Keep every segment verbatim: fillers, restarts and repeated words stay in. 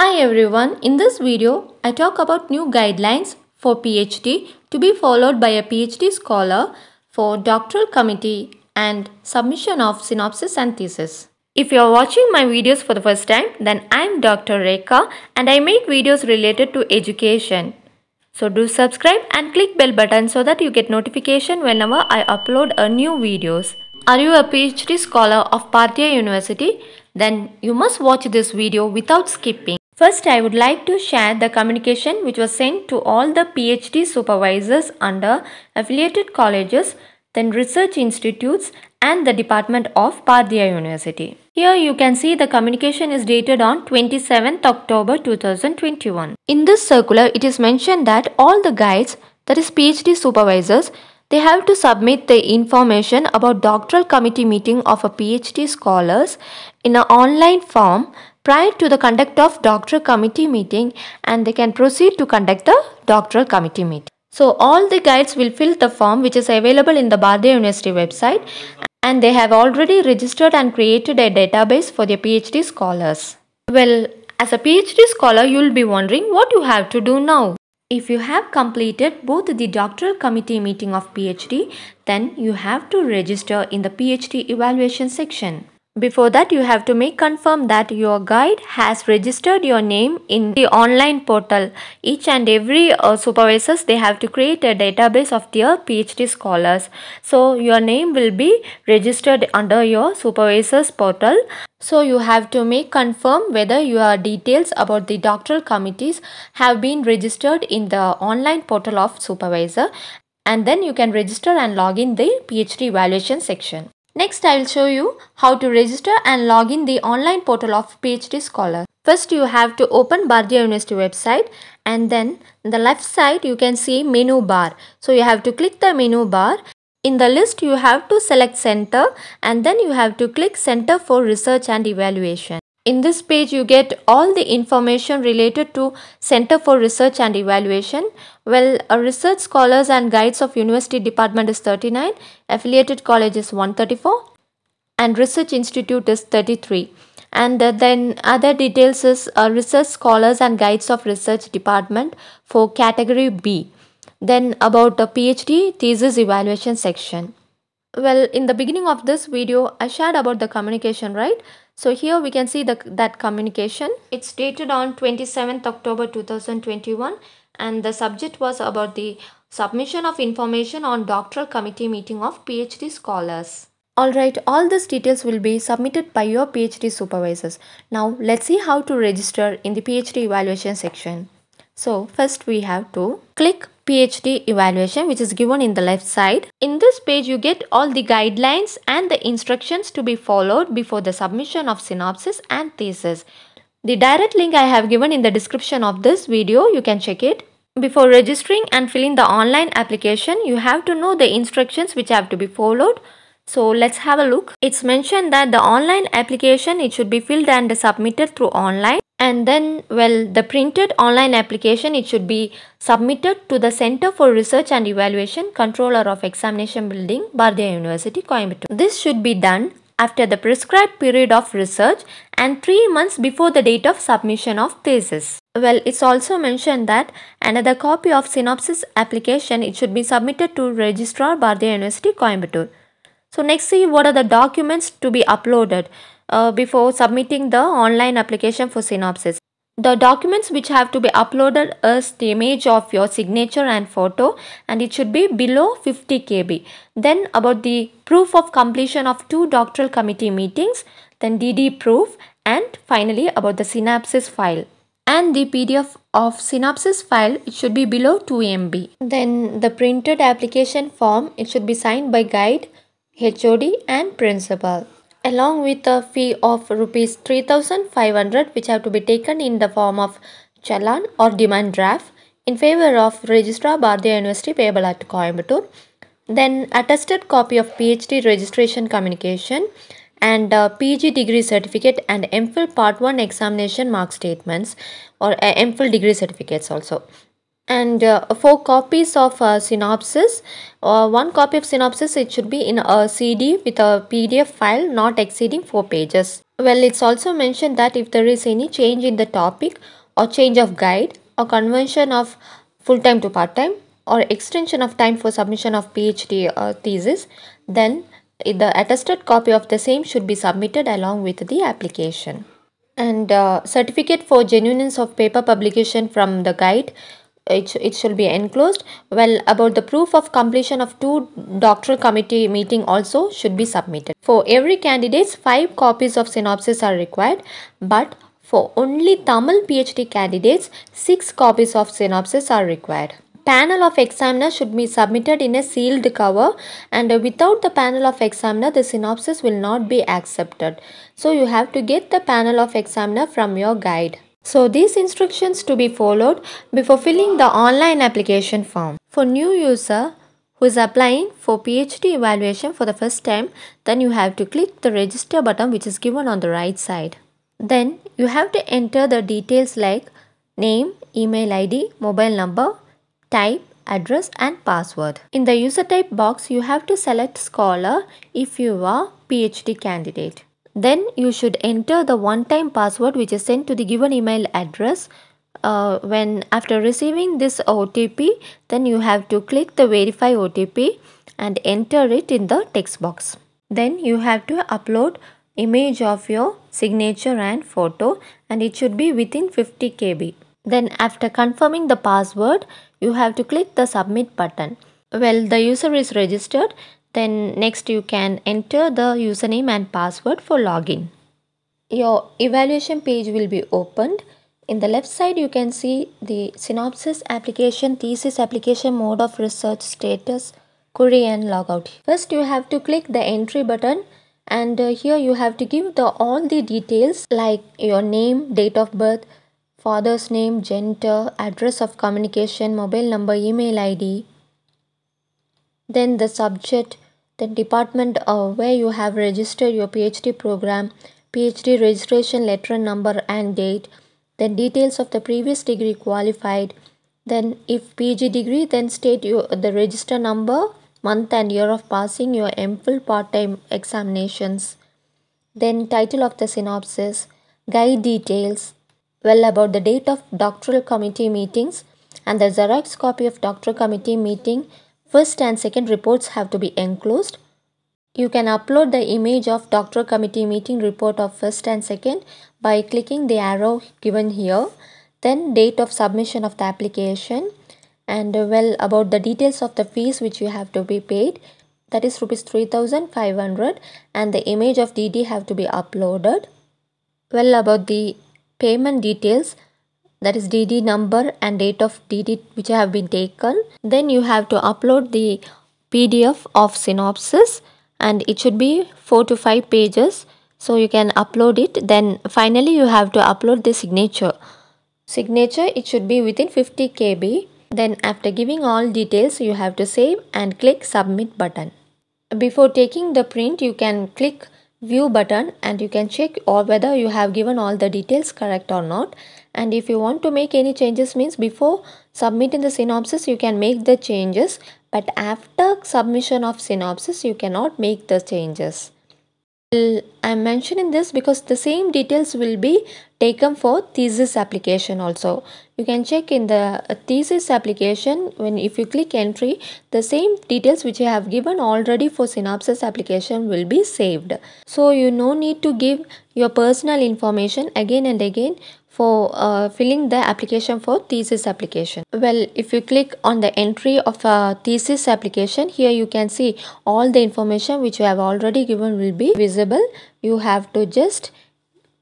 Hi everyone, in this video, I talk about new guidelines for PhD to be followed by a PhD scholar for doctoral committee and submission of synopsis and thesis. If you are watching my videos for the first time, then I am Doctor Rekha and I make videos related to education. So do subscribe and click bell button so that you get notification whenever I upload a new videos. Are you a PhD scholar of Bharathiar University? Then you must watch this video without skipping. First, I would like to share the communication which was sent to all the PhD supervisors under affiliated colleges, then research institutes and the Department of Bharathiar University. Here you can see the communication is dated on twenty-seventh October two thousand twenty-one. In this circular, it is mentioned that all the guides, that is PhD supervisors, they have to submit the information about doctoral committee meeting of a PhD scholars in an online form prior to the conduct of doctoral committee meeting, and they can proceed to conduct the doctoral committee meeting. So all the guides will fill the form which is available in the Bharathiar University website, and they have already registered and created a database for their PhD scholars. Well, as a PhD scholar, you will be wondering what you have to do now. If you have completed both the doctoral committee meeting of PhD, then you have to register in the PhD evaluation section. Before that, you have to make confirm that your guide has registered your name in the online portal. Each and every uh, supervisors, they have to create a database of their PhD scholars. So your name will be registered under your supervisors portal. So you have to make confirm whether your details about the doctoral committees have been registered in the online portal of supervisor, and then you can register and log in the PhD evaluation section. Next, I will show you how to register and log in the online portal of PhD scholar. First, you have to open Bharathiar University website, and then on the left side you can see menu bar. So you have to click the menu bar. In the list, you have to select center, and then you have to click Center for Research and Evaluation. In this page, you get all the information related to Center for Research and Evaluation. Well, Research Scholars and Guides of University Department is thirty-nine, Affiliated College is one thirty-four, and Research Institute is thirty-three. And then other details is Research Scholars and Guides of Research Department for Category B. Then about the PhD Thesis Evaluation section. Well, in the beginning of this video, I shared about the communication, right? So here we can see the, that communication. It's dated on twenty-seventh October two thousand twenty-one, and the subject was about the submission of information on doctoral committee meeting of PhD scholars. Alright, all these details will be submitted by your PhD supervisors. Now let's see how to register in the PhD evaluation section. So first we have to click PhD evaluation, which is given in the left side. In this page, you get all the guidelines and the instructions to be followed before the submission of synopsis and thesis. The direct link I have given in the description of this video, you can check it. Before registering and filling the online application, you have to know the instructions which have to be followed. So let's have a look. It's mentioned that the online application, it should be filled and submitted through online. And then, well, the printed online application, it should be submitted to the Center for Research and Evaluation, Controller of Examination Building, Bharathiar University, Coimbatore. This should be done after the prescribed period of research and three months before the date of submission of thesis. Well, it's also mentioned that another copy of synopsis application, it should be submitted to Registrar, Bharathiar University, Coimbatore. So next, see what are the documents to be uploaded. Uh, before submitting the online application for synopsis, the documents which have to be uploaded is the image of your signature and photo, and it should be below fifty K B. Then about the proof of completion of two doctoral committee meetings, then D D proof, and finally about the synopsis file. And the P D F of synopsis file, it should be below two M B. Then the printed application form, it should be signed by guide, H O D and principal, along with a fee of rupees three thousand five hundred, which have to be taken in the form of challan or demand draft in favor of Registrar, Bharathiar University, payable at Coimbatore. Then attested copy of PhD registration communication and uh, P G degree certificate and M Phil part one examination mark statements, or uh, M Phil degree certificates also. And uh, four copies of uh, synopsis, or uh, one copy of synopsis, it should be in a C D with a P D F file not exceeding four pages. Well, it's also mentioned that if there is any change in the topic or change of guide or conversion of full-time to part-time or extension of time for submission of PhD uh, thesis, then the attested copy of the same should be submitted along with the application. And uh, certificate for genuineness of paper publication from the guide, it, it should be enclosed. Well, about the proof of completion of two doctoral committee meeting also should be submitted. For every candidates, five copies of synopsis are required, but for only Tamil PhD candidates, six copies of synopsis are required. Panel of examiner should be submitted in a sealed cover, and without the panel of examiner, the synopsis will not be accepted. So you have to get the panel of examiner from your guide. So these instructions to be followed before filling the online application form. For new user who is applying for PhD evaluation for the first time, then you have to click the register button which is given on the right side. Then you have to enter the details like name, email I D, mobile number, type, address and password. In the user type box, you have to select scholar if you are PhD candidate. Then you should enter the one-time password which is sent to the given email address. Uh, when after receiving this O T P, then you have to click the verify O T P and enter it in the text box. Then you have to upload image of your signature and photo, and it should be within fifty K B. Then after confirming the password, you have to click the submit button. Well, the user is registered. Then next you can enter the username and password for login. Your evaluation page will be opened. In the left side you can see the synopsis application, thesis application, mode of research, status, query and logout. First you have to click the entry button, and here you have to give the all the details like your name, date of birth, father's name, gender, address of communication, mobile number, email I D, then the subject, then department uh, where you have registered your PhD program, PhD registration letter number and date, then details of the previous degree qualified, then if P G degree, then state your, the register number, month and year of passing, your M Phil part-time examinations, then title of the synopsis, guide details. Well, about the date of doctoral committee meetings and the Xerox copy of doctoral committee meeting, first and second reports have to be enclosed. You can upload the image of doctoral committee meeting report of first and second by clicking the arrow given here. Then date of submission of the application, and well, about the details of the fees which you have to be paid, that is rupees three thousand five hundred, and the image of D D have to be uploaded. Well, about the payment details, that is D D number and date of D D which have been taken. Then you have to upload the P D F of synopsis, and it should be four to five pages, so you can upload it. Then finally you have to upload the signature. Signature, it should be within fifty K B. Then after giving all details, you have to save and click submit button. Before taking the print, you can click view button and you can check or whether you have given all the details correct or not. And if you want to make any changes, means before submitting the synopsis you can make the changes, but after submission of synopsis you cannot make the changes. Well, I'm mentioning this because the same details will be taken for thesis application also. You can check in the thesis application, when if you click entry, the same details which you have given already for synopsis application will be saved. So you no need to give your personal information again and again for uh, filling the application for thesis application. Well, if you click on the entry of a thesis application, here you can see all the information which you have already given will be visible. You have to just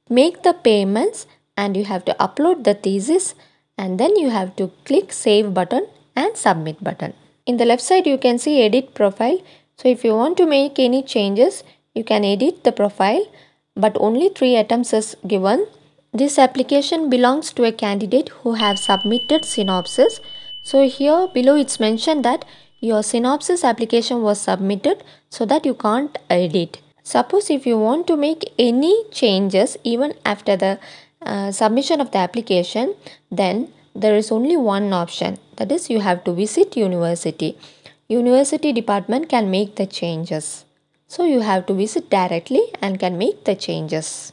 make the payments and you have to upload the thesis, and then you have to click save button and submit button. In the left side you can see edit profile. So if you want to make any changes, you can edit the profile, but only three items is given. This application belongs to a candidate who have submitted synopsis. So here below it's mentioned that your synopsis application was submitted, so that you can't edit. Suppose if you want to make any changes even after the uh, submission of the application, then there is only one option, that is you have to visit university. University department can make the changes. So you have to visit directly and can make the changes.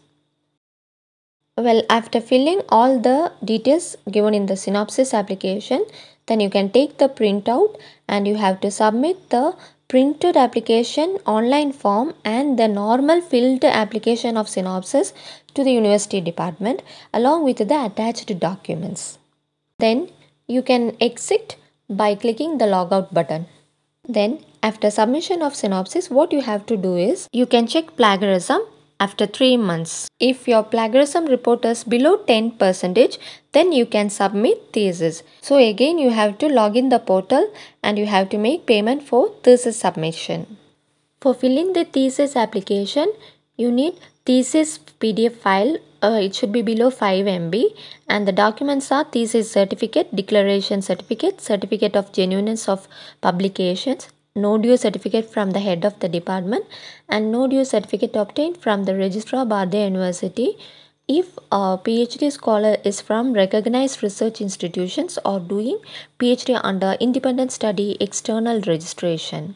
Well, after filling all the details given in the synopsis application, then you can take the printout and you have to submit the printed application online form and the normal filled application of synopsis to the university department along with the attached documents. Then you can exit by clicking the logout button. Then after submission of synopsis, what you have to do is you can check plagiarism after three months. If your plagiarism report is below ten percent, then you can submit thesis. So again you have to log in the portal and you have to make payment for thesis submission. For filling the thesis application, you need thesis P D F file. Uh, it should be below five M B and the documents are thesis certificate, declaration certificate, certificate of genuineness of publications, no due certificate from the head of the department and no due certificate obtained from the registrar Bharathiar University if a PhD scholar is from recognized research institutions or doing PhD under independent study external registration.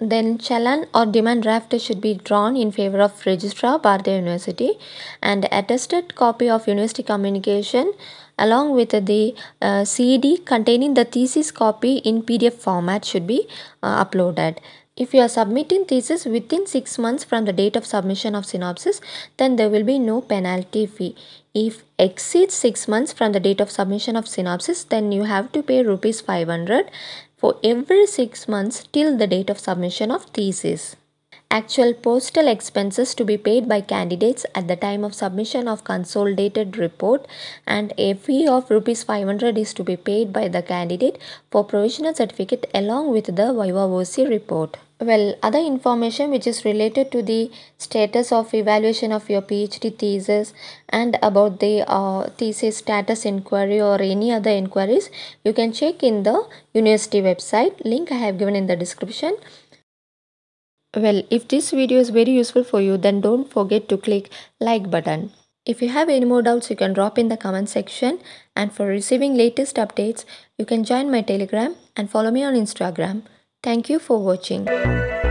Then challan or demand draft should be drawn in favor of registrar Bharathiar University and attested copy of university communication along with the uh, C D containing the thesis copy in P D F format should be uh, uploaded. If you are submitting thesis within six months from the date of submission of synopsis, then there will be no penalty fee. If exceeds six months from the date of submission of synopsis, then you have to pay rupees five hundred for every six months till the date of submission of thesis. Actual postal expenses to be paid by candidates at the time of submission of consolidated report and a fee of rupees five hundred is to be paid by the candidate for provisional certificate along with the Viva O C report. Well, other information which is related to the status of evaluation of your PhD thesis and about the uh, thesis status inquiry or any other inquiries, you can check in the university website. Link I have given in the description. Well, if this video is very useful for you, then don't forget to click like button. If you have any more doubts, you can drop in the comment section. And for receiving latest updates, you can join my Telegram and follow me on Instagram. Thank you for watching.